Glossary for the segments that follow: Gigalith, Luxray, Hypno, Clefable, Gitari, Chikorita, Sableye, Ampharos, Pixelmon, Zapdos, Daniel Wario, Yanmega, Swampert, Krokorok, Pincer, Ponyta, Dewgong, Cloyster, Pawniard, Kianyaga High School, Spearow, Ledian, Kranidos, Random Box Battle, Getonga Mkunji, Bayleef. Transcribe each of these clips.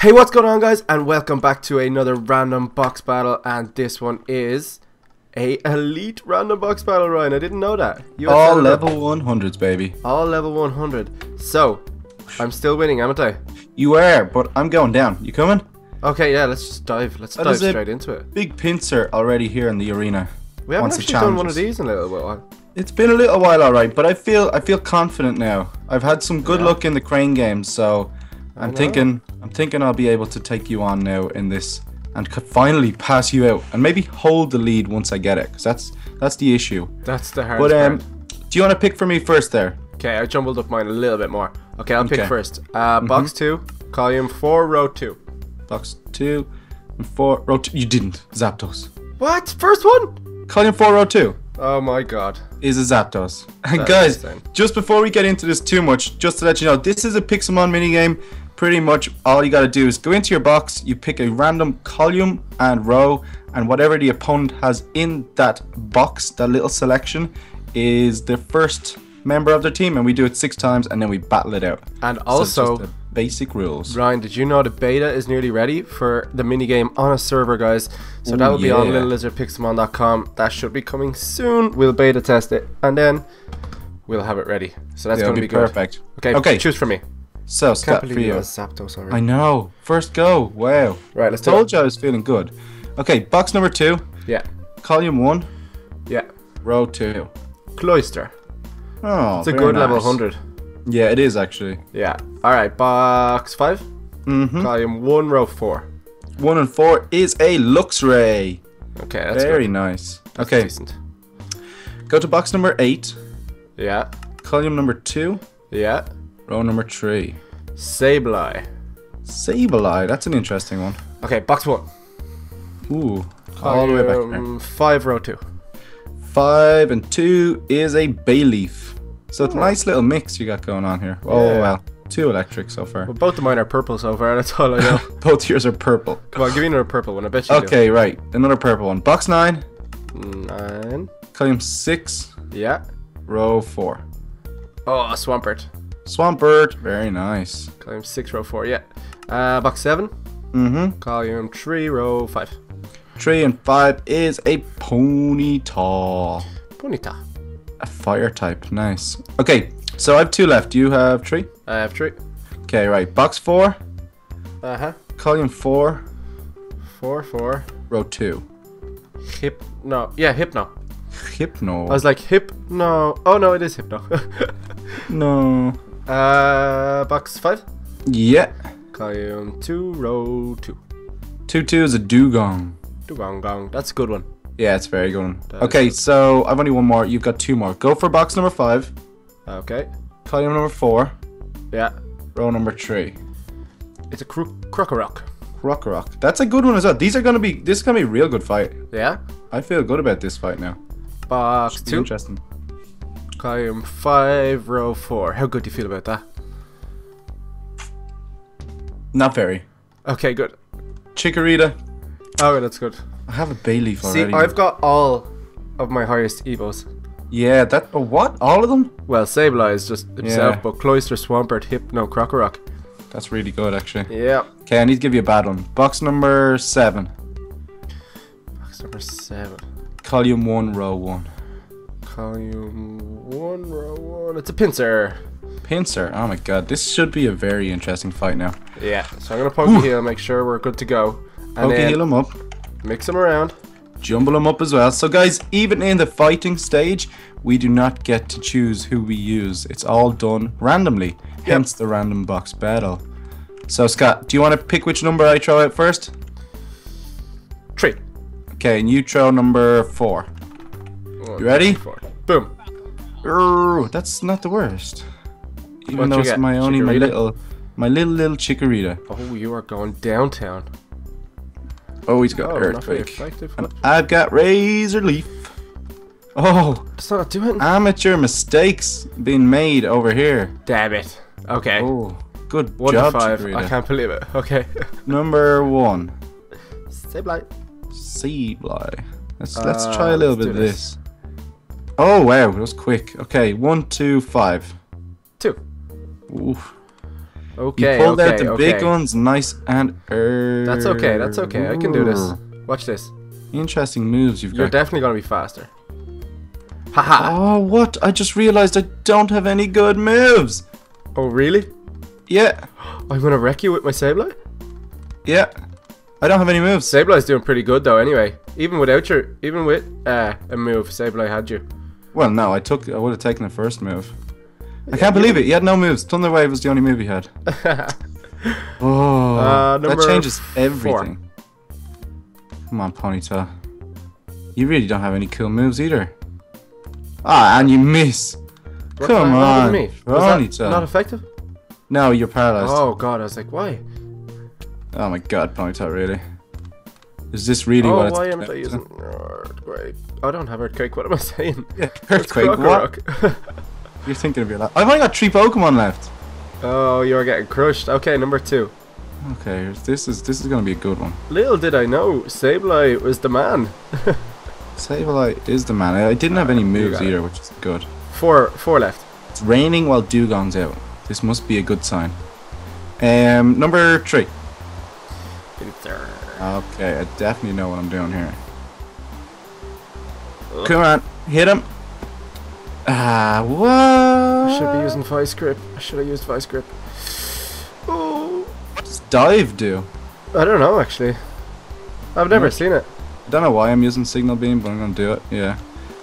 Hey, what's going on guys, and welcome back to another random box battle, and this one is a elite random box battle, Ryan. I didn't know that. All level 100s, baby. All level 100. So, I'm still winning, haven't I? You are, but I'm going down. You coming? Okay, yeah, let's just dive. Let's dive straight into it. Big Pincer already here in the arena. We haven't actually done one of these in a little while. It's been a little while, alright, but I feel confident now. I've had some good luck in the crane games, so I'm thinking I'll be able to take you on now in this and could finally pass you out and maybe hold the lead once I get it, because that's the issue. That's the hard part. Do you want to pick for me first there? Okay, I jumbled up mine a little bit more. Okay, I'll pick first. Box 2, column 4, row 2. Box 2 and 4, row 2. You didn't. Zapdos. What? First one? Column 4, row 2. Oh my god. Is a Zapdos. And guys, just before we get into this too much, just to let you know, this is a Pixelmon minigame. Pretty much all you gotta do is go into your box, you pick a random column and row, and whatever the opponent has in that box, that little selection, is the first member of their team, and we do it 6 times and then we battle it out. And also, so basic rules. Ryan, did you know the beta is nearly ready for the minigame on a server, guys? So that will be on littlelizardpixelmon.com. That should be coming soon. We'll beta test it and then we'll have it ready. So that's gonna be perfect. Good. Okay, choose for me. So, step for you. Zapdos already. I know. First go. Wow. Right, let's do it. Told you I was feeling good. Okay, box number 2. Yeah. Column 1. Yeah. Row 2. Cloyster. Oh, it's a good level 100. Yeah, it is actually. Yeah. All right, box 5. Mm-hmm. Column 1, row 4. 1 and 4 is a Luxray. Okay, that's very nice. That's decent. Go to box number 8. Yeah. Column number 2. Yeah. Row number 3. Sableye. Sableye, that's an interesting one. Okay, box 1. Ooh, all the way back there. 5, row 2. 5 and 2 is a Bayleef. So it's a nice little mix you got going on here. Oh, well, 2 electric so far. Well, both of mine are purple so far, that's all I know. Both yours are purple. Come on, give me another purple one, I bet you do. Right, another purple one. Box 9. 9. Column 6. Yeah. Row 4. Oh, Swampert. Swampert, very nice. Column 6, row 4, yeah. Box 7. Mm-hmm. Column 3, row 5. 3 and 5 is a Ponyta. Ponyta. A fire type, nice. Okay, so I have 2 left. You have 3? I have 3. Okay, right. Box 4. Uh-huh. Column 4. 4, 4. Row 2. Hypno. Yeah, Hypno. Hypno. I was like, Hypno. Oh, no, it is Hypno. No. Box 5? Yeah. Column 2, row 2. 2-2 is a Dewgong. Dewgong. That's a good one. Yeah, it's a very good one. Okay, so I've only 1 more. You've got 2 more. Go for box number 5. Okay. Column number 4. Yeah. Row number 3. It's a Krokorok. Krokorok. That's a good one as well. These are gonna be. This is gonna be a real good fight. Yeah. I feel good about this fight now. Box 2. Interesting. Column 5, row 4. How good do you feel about that? Not very. Okay, good. Chikorita. Okay, that's good. I have a Bayleef already. See, I've got all of my highest evos. Yeah, that. Oh, what? All of them? Well, Sableye is just himself, but Cloyster, Swampert, Hypno, Krokorok. That's really good, actually. Yeah. Okay, I need to give you a bad one. Box number 7. Box number 7. Column 1, row 1. Column 1, row 1. It's a Pincer. Pincer. Oh my god. This should be a very interesting fight now. Yeah. So I'm going to poke and heal, make sure we're good to go. And poke and heal him up. Mix him around. Jumble him up as well. So guys, even in the fighting stage, we do not get to choose who we use. It's all done randomly. Yep. Hence the random box battle. So Scott, do you want to pick which number I throw out first? 3. Okay, and you throw number 4. You ready? 4. Boom. That's not the worst. Even though it's my only, my little Chikorita. Oh, you are going downtown. Oh, he's got Earthquake. And I've got Razor Leaf. Oh, it's not doing amateur mistakes being made over here. Damn it. Okay. Oh, good job, Chikorita. I can't believe it. Okay. Number 1. Sableye. Sableye. Let's try a little bit of this. Oh wow, that was quick. Okay, 1, 2, 5. 2. Oof. Okay, you pulled out the big ones, nice and early. That's okay, that's okay. Ooh. I can do this. Watch this. Interesting moves you've got. You're definitely going to be faster. Haha. Oh, what? I just realized I don't have any good moves. Oh, really? Yeah. I'm going to wreck you with my Sableye? Yeah. I don't have any moves. Sableye's doing pretty good, though, anyway. Even without your... Even with a move, Sableye had you. Well, no. I would have taken the first move. I can't believe it. He had no moves. Thunder Wave was the only move he had. Oh, that changes everything. Four. Come on, Ponyta. You really don't have any cool moves either. Ah, and you miss. What Come on, Ponyta. Not effective? No, you're paralyzed. Oh God, I was like, why? Oh my God, Ponyta, really? Is this really what it's... Oh, why am I using Earthquake? I don't have Earthquake, what am I saying? Yeah, Earthquake, what? You're thinking of your life. I've only got 3 Pokemon left. Oh, you're getting crushed. Okay, number 2. Okay, this is going to be a good one. Little did I know, Sableye was the man. Sableye is the man. I didn't have any moves either, which is good. Four left. It's raining while Dewgong's out. This must be a good sign. Number 3. Pincer. Okay, I definitely know what I'm doing here. Ugh. Come on, hit him. Ah, what? I should be using Vice Grip. Should I use Vice Grip? Oh. What does Dive do? I don't know, actually. I've never seen it. I don't know why I'm using Signal Beam, but I'm going to do it. Yeah.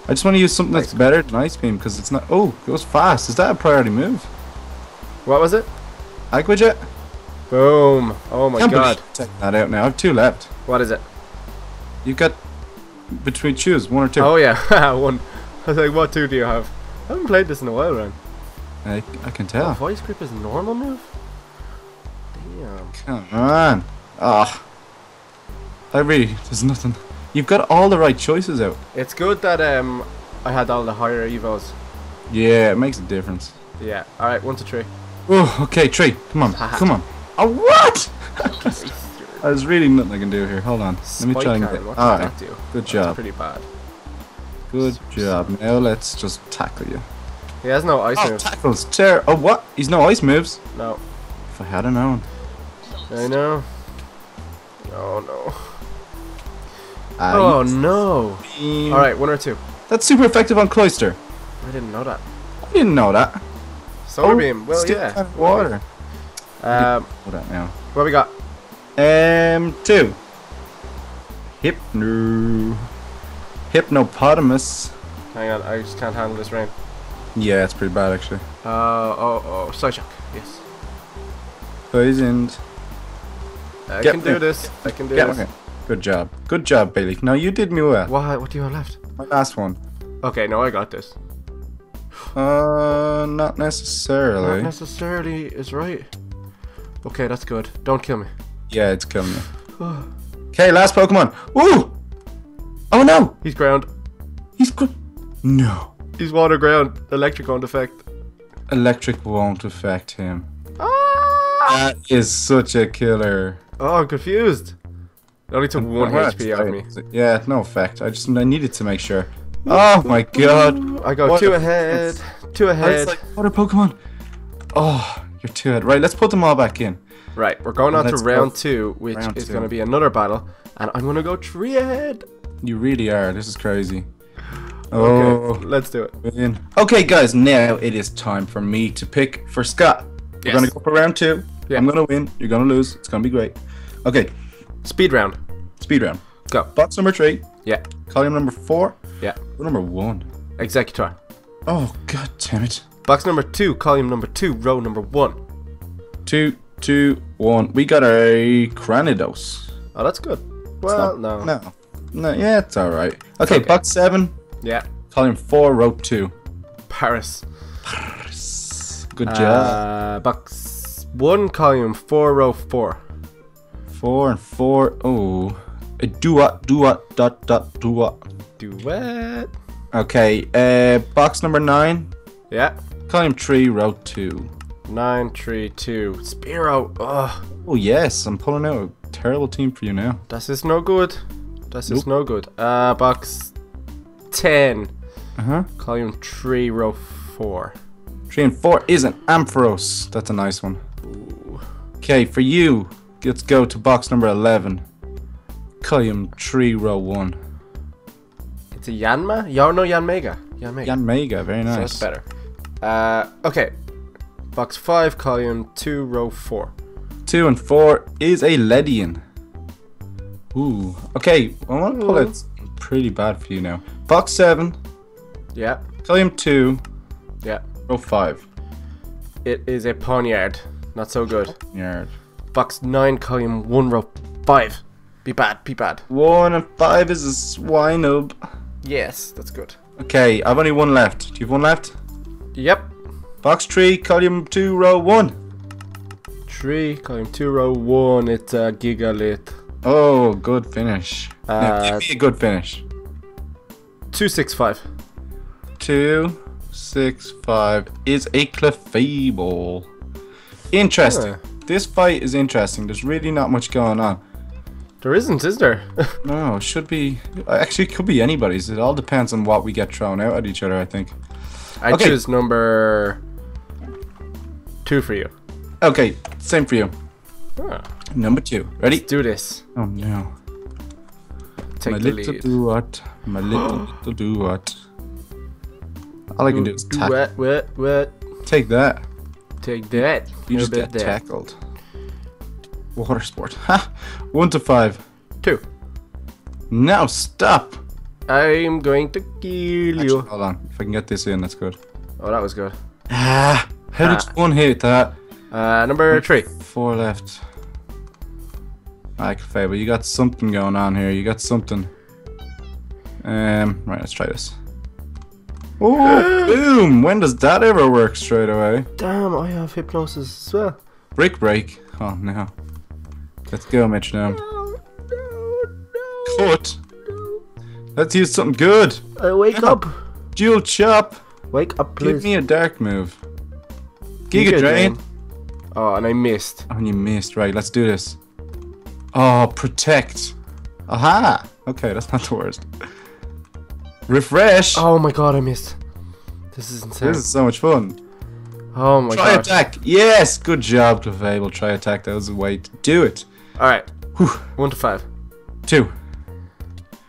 I just want to use something that's better than Ice Beam, because it's not... Oh, it goes fast. Is that a priority move? What was it? Aqua Jet? Boom. Oh, my God. Check that out now. I have 2 left. What is it? You've got... Between choose, 1 or 2. Oh, yeah. 1. I was like, what 2 do you have? I haven't played this in a while, Ryan. I can tell. Oh, Voice Grip is a normal move? Damn. Come on. Ah. Oh. I really... There's nothing... You've got all the right choices out. It's good that I had all the higher evos. Yeah, it makes a difference. Yeah. Alright, 1 to 3. Oh, okay, 3. Come on. Come on. Oh, what? There's really nothing I can do here. Hold on. Let me try and get... Alright. Good job. That's pretty bad. Good job. Now let's just tackle you. He has no ice moves. Tackles, tear. Oh, what? He's no ice moves? No. If I had known. I know. Oh, no. Oh, no. Alright, 1 or 2. That's super effective on Cloyster. I didn't know that. I didn't know that. Solar Beam. Well, yeah. Water. What up now? What we got? 2. Hypno. Hypnopotamus. Hang on, I just can't handle this rain. Yeah, it's pretty bad actually. Psyduck, yes. Poisoned. I can do this. I can do this. Okay. Good job. Good job, Bayleef. Now you did me well. What do you have left? My last one. Okay, no, I got this. Not necessarily. Not necessarily is right. Okay, that's good. Don't kill me. Yeah, it's killing me. Okay, last Pokemon. Ooh! Oh no! He's ground. He's good. No. He's water ground. Electric won't affect. Electric won't affect him. Ah! That is such a killer. Oh, I'm confused. It only took 1 HP out of me. Yeah, no effect. I needed to make sure. Oh my God! I got 2 ahead. 2 ahead. It's like water Pokemon. Oh, you're 2 ahead. Right, let's put them all back in. Right, we're going on to round 2, which is going to be another battle, and I'm going to go 3 ahead. You really are. This is crazy. Oh, okay, let's do it. Okay, guys, now it is time for me to pick for Scott. Yes. We're gonna go for round 2. Yeah. I'm gonna win. You're gonna lose. It's gonna be great. Okay, speed round. Speed round. Go. Box number 3. Yeah. Column number 4. Yeah. Number 1. Exeggutor. Oh God damn it. Box number 2. Column number 2. Row number 1. 2, 2, 1. We got a Kranidos. Oh, that's good. Well, no. No, yeah, it's alright. Okay, box 7. Yeah. Column 4, row 2. Paris. Good job. Box 1, column 4, row 4. 4 and 4. Oh. A duet, duet, dot, dot, duet. Duet. Okay, box number 9. Yeah. Column 3, row 2. 9, 3, 2. Spearow. Ugh. Oh, yes. I'm pulling out a terrible team for you now. This is no good. This is no good. Box 10. Column 3, row 4. 3 and 4 is an Ampharos. That's a nice one. Ooh. Okay, for you, let's go to box number 11. Column 3, row 1. It's a Yanma? No, Yanmega. Yanmega, very nice. So that's better. Okay. Box 5, column 2, row 4. 2 and 4 is a Ledian. Ooh. Okay, I want to pull it pretty bad for you now. Box 7. Yeah. Column 2. Yeah. Row 5. It is a Pawniard. Not so good. Pawniard. Box 9, column 1, row 5. Be bad, be bad. 1 and 5 is a Swinub. Yes, that's good. Okay, I've only one left. Do you have one left? Yep. Box 3, column 2, row 1. 3, column 2, row 1. It's a Gigalith. Oh, good finish. Now, give me a good finish. 265. 265 is a Clefable. Interesting. This fight is interesting. There's really not much going on. There isn't, is there? No, it should be. Actually, it could be anybody's. It all depends on what we get thrown out at each other, I think. I choose number 2 for you. Okay, same for you. Huh. Number 2. Ready? Let's do this. Oh no. Take my the little lead. Do what? My little do what? All I can do is tackle. What? Take that. Take that. You just get tackled. Water sport. Ha! 1 to 5. 2. Now stop! I'm going to kill you. Hold on. If I can get this in, that's good. Oh, that was good. Ah! How did one hit that? Number 3. 4 left. Alright, Clefable, you got something going on here. You got something. Right, let's try this. Oh, boom! When does that ever work straight away? Damn, I have hypnosis as well. Brick break. Oh, no. Let's go, metronome. No. Cut. No. Let's use something good. Wake up. Dual chop. Wake up, please. Give me a dark move. Giga drain. Oh, and I missed. Oh, and you missed. Right, let's do this. Oh, protect. Aha. Okay, that's not the worst. Refresh. Oh my god, I missed. This is insane. This is so much fun. Oh my god. Try attack. Yes, good job, Clefable. Try attack. That was the way to do it. All right. Whew. 1 to 5. 2.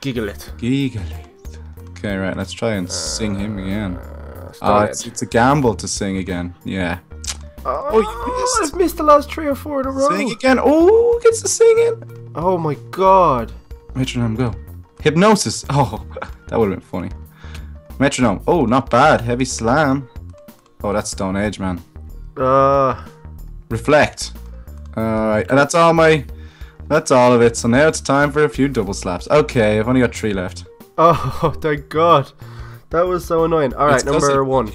Gigalith. Gigalith. Okay, right. Let's try and sing him again. It's a gamble to sing again. Yeah. Oh, you missed. I've missed the last 3 or 4 in a row. Sing again. Oh, gets the singing. Oh my god. Metronome, go. Hypnosis. Oh, that would have been funny. Metronome. Oh, not bad. Heavy slam. Oh, that's Stone Age, man. Reflect. Alright, and that's all of it. So now it's time for a few double slaps. Okay, I've only got 3 left. Oh, thank god. That was so annoying. Alright, number 1.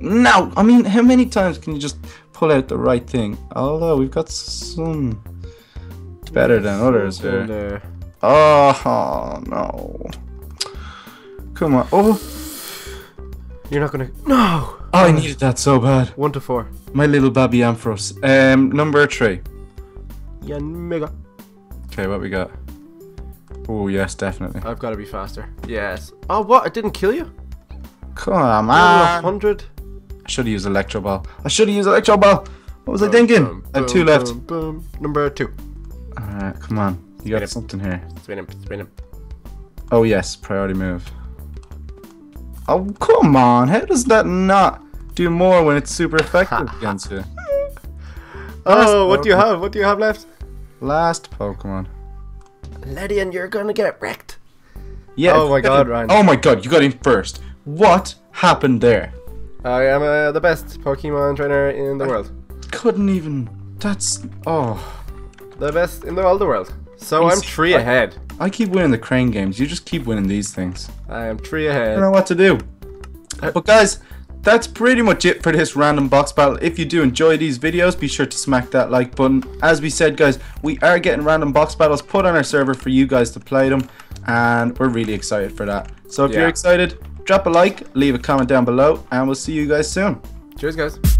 No, I mean, how many times can you just pull out the right thing? Although, we've got some better than others there. Oh, no. Come on. Oh. You're not gonna. No! Oh, I needed that so bad. 1 to 4. My little baby Ampharos. Number 3. Yanmega. Okay, what we got? Oh, yes, definitely. I've got to be faster. Yes. Oh, what? It didn't kill you? Come on. 100. I should have used Electro Ball. What was I thinking? I have 2 left. Number 2. Alright, come on. You got something here. Spin him. Oh, yes. Priority move. Oh, come on. How does that not do more when it's super effective against you? Oh, what do you have? What do you have left? Last Pokemon. Ledian, you're going to get wrecked. Yeah. Oh, my God, Ryan. Oh, my God. You got him first. What happened there? I am the best Pokemon trainer in the world. Couldn't even. That's. Oh. The best in all the world. So I'm 3 ahead. I keep winning the crane games. You just keep winning these things. I am 3 ahead. I don't know what to do. But guys, that's pretty much it for this random box battle. If you do enjoy these videos, be sure to smack that like button. As we said, guys, we are getting random box battles put on our server for you guys to play them. And we're really excited for that. So if you're excited, drop a like, leave a comment down below, and we'll see you guys soon. Cheers, guys.